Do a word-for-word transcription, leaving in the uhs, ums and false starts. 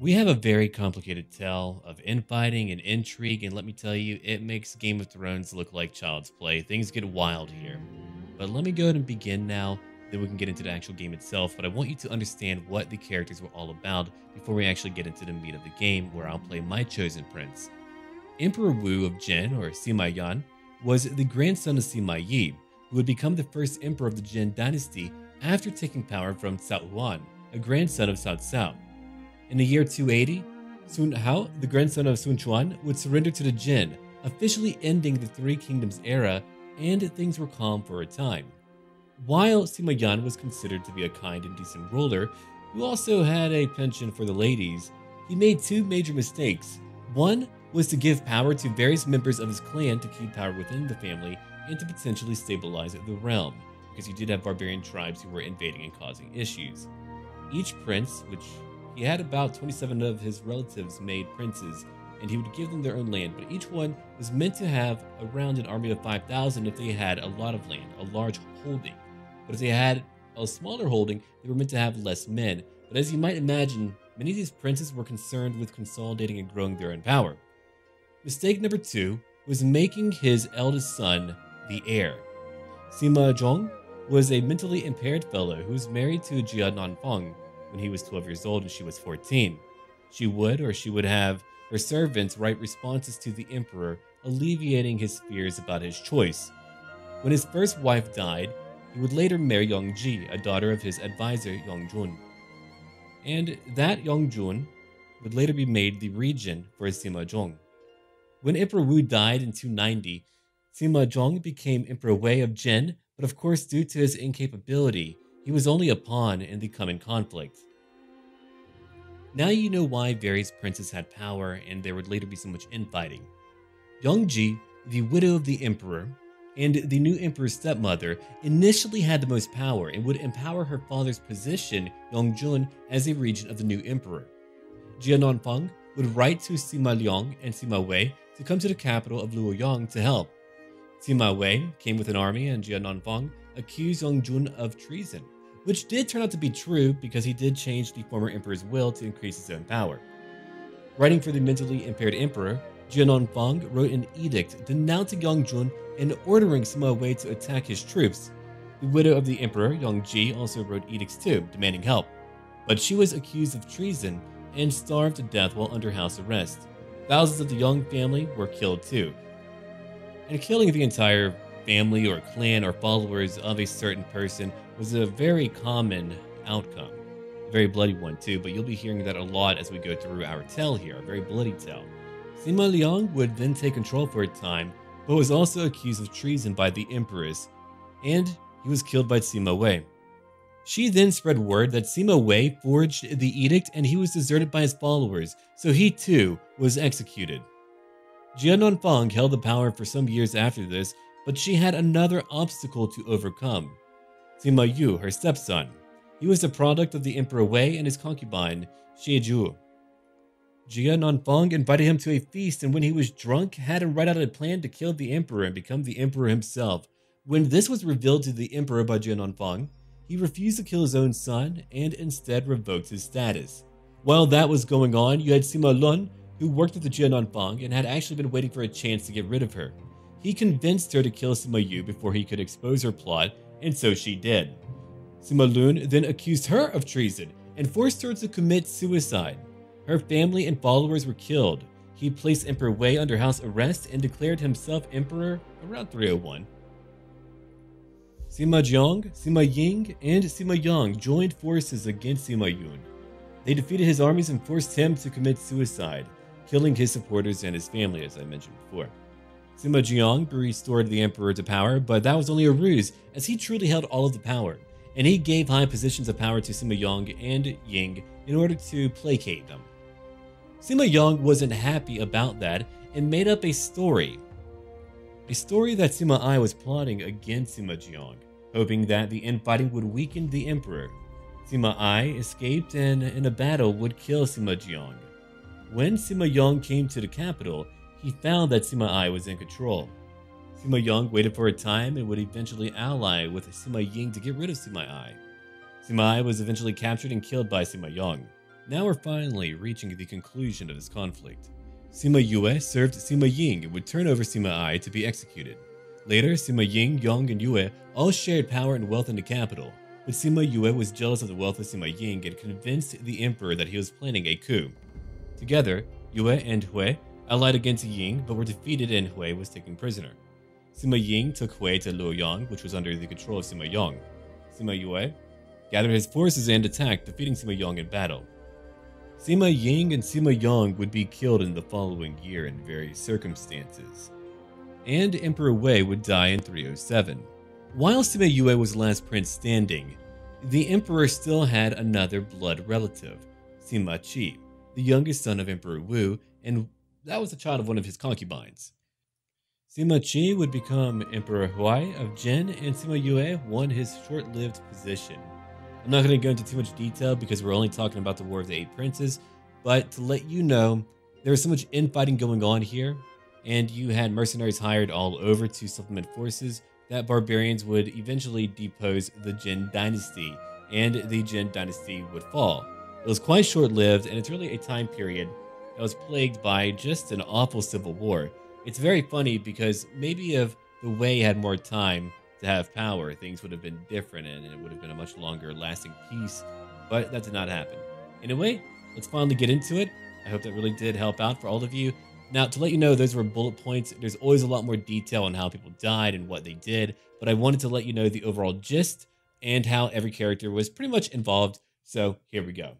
We have a very complicated tale of infighting and intrigue, and let me tell you, it makes Game of Thrones look like child's play. Things get wild here. But let me go ahead and begin now, then we can get into the actual game itself, but I want you to understand what the characters were all about before we actually get into the meat of the game, where I'll play my chosen prince. Emperor Wu of Jin, or Sima Yan, was the grandson of Sima Yi, who would become the first emperor of the Jin dynasty after taking power from Cao Huan, a grandson of Cao Cao. In the year two eighty, Sun Hao, the grandson of Sun Quan, would surrender to the Jin, officially ending the Three Kingdoms era, and things were calm for a time. While Sima Yan was considered to be a kind and decent ruler, who also had a penchant for the ladies, he made two major mistakes. One was to give power to various members of his clan to keep power within the family and to potentially stabilize the realm, because you did have barbarian tribes who were invading and causing issues. Each prince, which he had about twenty-seven of his relatives made princes, and he would give them their own land, but each one was meant to have around an army of five thousand if they had a lot of land, a large holding. But if they had a smaller holding, they were meant to have less men. But as you might imagine, many of these princes were concerned with consolidating and growing their own power. Mistake number two was making his eldest son the heir. Sima Zhong was a mentally impaired fellow who was married to Jia Nanfeng when he was twelve years old and she was fourteen. She would, or she would have, her servants write responses to the emperor, alleviating his fears about his choice. When his first wife died, he would later marry Yong Ji, a daughter of his advisor Yong Jun. And that Yong Jun would later be made the regent for Sima Zhong. When Emperor Wu died in two ninety, Sima Zhong became Emperor Wei of Jin, but of course due to his incapability, he was only a pawn in the coming conflict. Now you know why various princes had power and there would later be so much infighting. Yong Ji, the widow of the emperor, and the new emperor's stepmother initially had the most power and would empower her father's position, Yong Jun, as a regent of the new emperor. Jia Nanfeng would write to Sima Liang and Sima Wei to come to the capital of Luoyang to help. Sima Wei came with an army and Jia Nanfeng accused Yong Jun of treason, which did turn out to be true because he did change the former emperor's will to increase his own power. Writing for the mentally impaired emperor, Jia Nanfeng wrote an edict denouncing Yong Jun and ordering Sima Wei to attack his troops. The widow of the emperor, Yong Ji, also wrote edicts too, demanding help. But she was accused of treason and starved to death while under house arrest. Thousands of the Yong family were killed too. And killing the entire family or clan or followers of a certain person was a very common outcome. A very bloody one too, but you'll be hearing that a lot as we go through our tale here, a very bloody tale. Sima Liang would then take control for a time, but was also accused of treason by the emperors, and he was killed by Sima Wei. She then spread word that Sima Wei forged the edict and he was deserted by his followers, so he too was executed. Jia Nanfeng held the power for some years after this, but she had another obstacle to overcome. Sima Yu, her stepson. He was the product of the Emperor Wei and his concubine, Xie Ju. Jia Nanfeng invited him to a feast and when he was drunk, had him write out a plan to kill the emperor and become the emperor himself. When this was revealed to the emperor by Jia Nanfeng, he refused to kill his own son and instead revoked his status. While that was going on, you had Sima Lun, who worked with the Jia Nanfeng and had actually been waiting for a chance to get rid of her. He convinced her to kill Sima Yu before he could expose her plot, and so she did. Sima Lun then accused her of treason and forced her to commit suicide. Her family and followers were killed. He placed Emperor Wei under house arrest and declared himself emperor around three oh one. Sima Jiang, Sima Ying, and Sima Yang joined forces against Sima Yun. They defeated his armies and forced him to commit suicide, killing his supporters and his family, as I mentioned before. Sima Jiang restored the emperor to power, but that was only a ruse, as he truly held all of the power, and he gave high positions of power to Sima Yong and Ying in order to placate them. Sima Yong wasn't happy about that and made up a story. A story that Sima Ai was plotting against Sima Jiang, hoping that the infighting would weaken the emperor. Sima Ai escaped and, in a battle, would kill Sima Jiang. When Sima Yong came to the capital, he found that Sima Ai was in control. Sima Yong waited for a time and would eventually ally with Sima Ying to get rid of Sima Ai. Sima Ai was eventually captured and killed by Sima Yong. Now we're finally reaching the conclusion of this conflict. Sima Yue served Sima Ying and would turn over Sima Ai to be executed. Later, Sima Ying, Yong, and Yue all shared power and wealth in the capital, but Sima Yue was jealous of the wealth of Sima Ying and convinced the emperor that he was planning a coup. Together, Yue and Hui allied against Ying but were defeated and Hui was taken prisoner. Sima Ying took Hui to Luoyang, which was under the control of Sima Yong. Sima Yue gathered his forces and attacked, defeating Sima Yong in battle. Sima Ying and Sima Yang would be killed in the following year in various circumstances, and Emperor Wei would die in three oh seven. While Sima Yue was last prince standing, the emperor still had another blood relative, Sima Qi, the youngest son of Emperor Wu, and that was the child of one of his concubines. Sima Qi would become Emperor Huai of Jin, and Sima Yue won his short-lived position. I'm not going to go into too much detail because we're only talking about the War of the Eight Princes, but to let you know, there was so much infighting going on here, and you had mercenaries hired all over to supplement forces, that barbarians would eventually depose the Jin dynasty, and the Jin dynasty would fall. It was quite short-lived, and it's really a time period that was plagued by just an awful civil war. It's very funny because maybe if the Wei had more time to have power, things would have been different and it would have been a much longer lasting peace, but that did not happen. Anyway, let's finally get into it. I hope that really did help out for all of you. Now, to let you know, those were bullet points. There's always a lot more detail on how people died and what they did, but I wanted to let you know the overall gist and how every character was pretty much involved. So here we go.